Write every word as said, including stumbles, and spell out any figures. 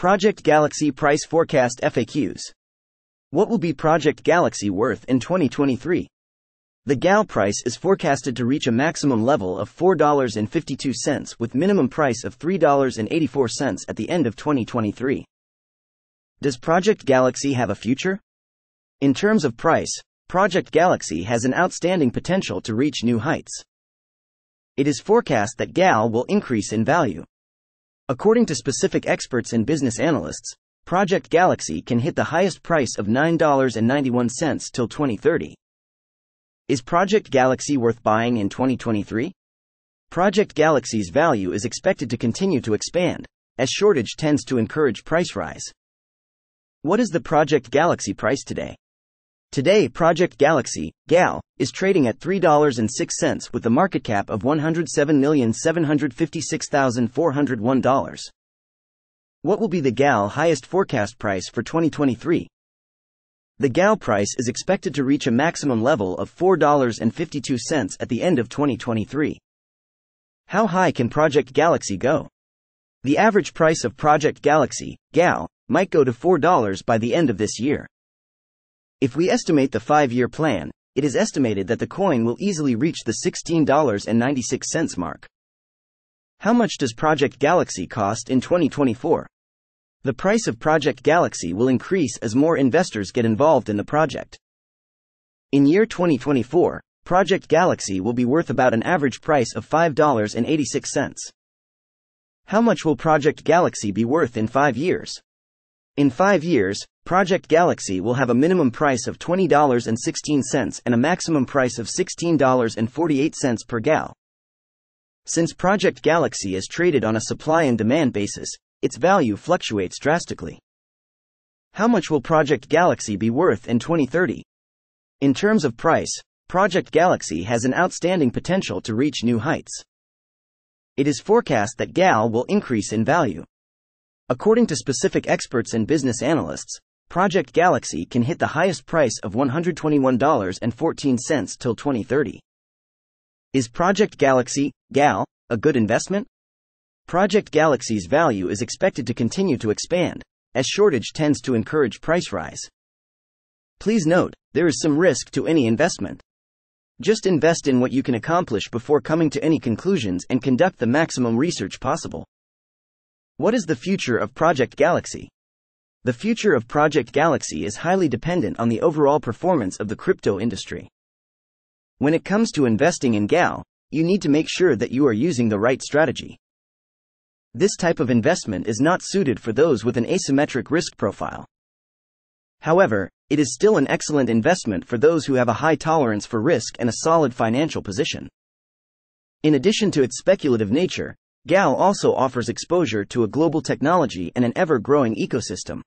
Project Galaxy Price Forecast F A Qs. What will be Project Galaxy worth in twenty twenty-three? The G A L price is forecasted to reach a maximum level of four dollars and fifty-two cents with minimum price of three dollars and eighty-four cents at the end of twenty twenty-three. Does Project Galaxy have a future? In terms of price, Project Galaxy has an outstanding potential to reach new heights. It is forecast that G A L will increase in value. According to specific experts and business analysts, Project Galaxy can hit the highest price of nine dollars and ninety-one cents till twenty thirty. Is Project Galaxy worth buying in twenty twenty-three? Project Galaxy's value is expected to continue to expand, as shortage tends to encourage price rise. What is the Project Galaxy price today? Today Project Galaxy, G A L, is trading at three dollars and six cents with a market cap of one hundred seven million seven hundred fifty-six thousand four hundred one dollars. What will be the G A L highest forecast price for twenty twenty-three? The G A L price is expected to reach a maximum level of four dollars and fifty-two cents at the end of twenty twenty-three. How high can Project Galaxy go? The average price of Project Galaxy, G A L, might go to four dollars by the end of this year. If we estimate the five-year plan, it is estimated that the coin will easily reach the sixteen dollars and ninety-six cents mark. How much does Project Galaxy cost in twenty twenty-four? The price of Project Galaxy will increase as more investors get involved in the project. In year twenty twenty-four, Project Galaxy will be worth about an average price of five dollars and eighty-six cents. How much will Project Galaxy be worth in five years? In five years, Project Galaxy will have a minimum price of twenty dollars and sixteen cents and a maximum price of sixteen dollars and forty-eight cents per G A L. Since Project Galaxy is traded on a supply and demand basis, its value fluctuates drastically. How much will Project Galaxy be worth in twenty thirty? In terms of price, Project Galaxy has an outstanding potential to reach new heights. It is forecast that G A L will increase in value. According to specific experts and business analysts, Project Galaxy can hit the highest price of one hundred twenty-one dollars and fourteen cents till twenty thirty. Is Project Galaxy, G A L, a good investment? Project Galaxy's value is expected to continue to expand, as shortage tends to encourage price rise. Please note, there is some risk to any investment. Just invest in what you can accomplish before coming to any conclusions and conduct the maximum research possible. What is the future of Project Galaxy? The future of Project Galaxy is highly dependent on the overall performance of the crypto industry. When it comes to investing in G A L, you need to make sure that you are using the right strategy. This type of investment is not suited for those with an asymmetric risk profile. However, it is still an excellent investment for those who have a high tolerance for risk and a solid financial position. In addition to its speculative nature, G A L also offers exposure to a global technology and an ever-growing ecosystem.